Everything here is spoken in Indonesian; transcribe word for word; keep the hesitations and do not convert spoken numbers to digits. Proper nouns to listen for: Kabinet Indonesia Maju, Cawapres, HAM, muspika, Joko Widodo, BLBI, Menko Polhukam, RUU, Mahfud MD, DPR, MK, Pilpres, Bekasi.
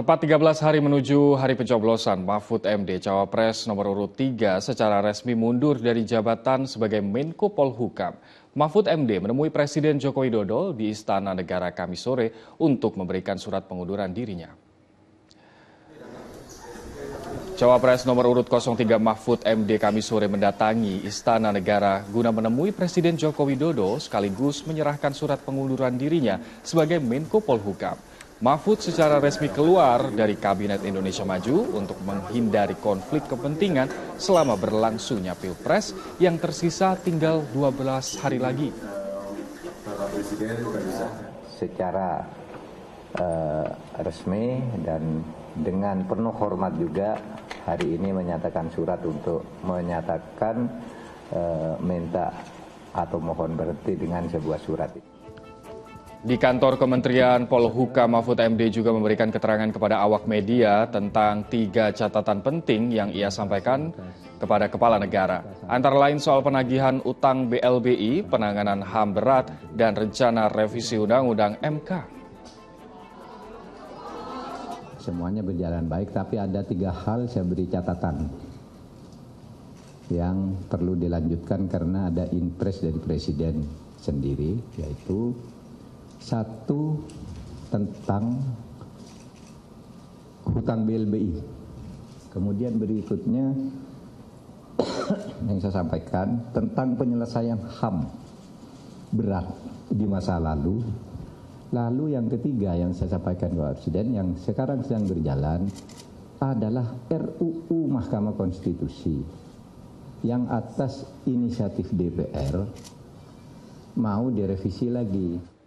Tepat tiga belas hari menuju hari pencoblosan, Mahfud M D, Cawapres nomor urut tiga, secara resmi mundur dari jabatan sebagai Menko Polhukam. Mahfud M D menemui Presiden Joko Widodo di Istana Negara Kamis sore untuk memberikan surat pengunduran dirinya. Cawapres nomor urut tiga Mahfud M D Kamis sore mendatangi Istana Negara guna menemui Presiden Joko Widodo sekaligus menyerahkan surat pengunduran dirinya sebagai Menko Polhukam. Mahfud secara resmi keluar dari Kabinet Indonesia Maju untuk menghindari konflik kepentingan selama berlangsungnya Pilpres yang tersisa tinggal dua belas hari lagi. Secara uh, resmi dan dengan penuh hormat juga hari ini menyatakan surat untuk menyatakan uh, minta atau mohon berhenti dengan sebuah surat. Di kantor Kementerian Polhukam, Mahfud M D juga memberikan keterangan kepada awak media tentang tiga catatan penting yang ia sampaikan kepada Kepala Negara. Antara lain soal penagihan utang B L B I, penanganan H A M berat, dan rencana revisi Undang-Undang M K. Semuanya berjalan baik, tapi ada tiga hal saya beri catatan yang perlu dilanjutkan karena ada interest dari Presiden sendiri, yaitu satu, tentang hutang B L B I. Kemudian berikutnya yang saya sampaikan tentang penyelesaian H A M berat di masa lalu. Lalu yang ketiga yang saya sampaikan kepada Presiden yang sekarang sedang berjalan adalah R U U Mahkamah Konstitusi yang atas inisiatif D P R mau direvisi lagi.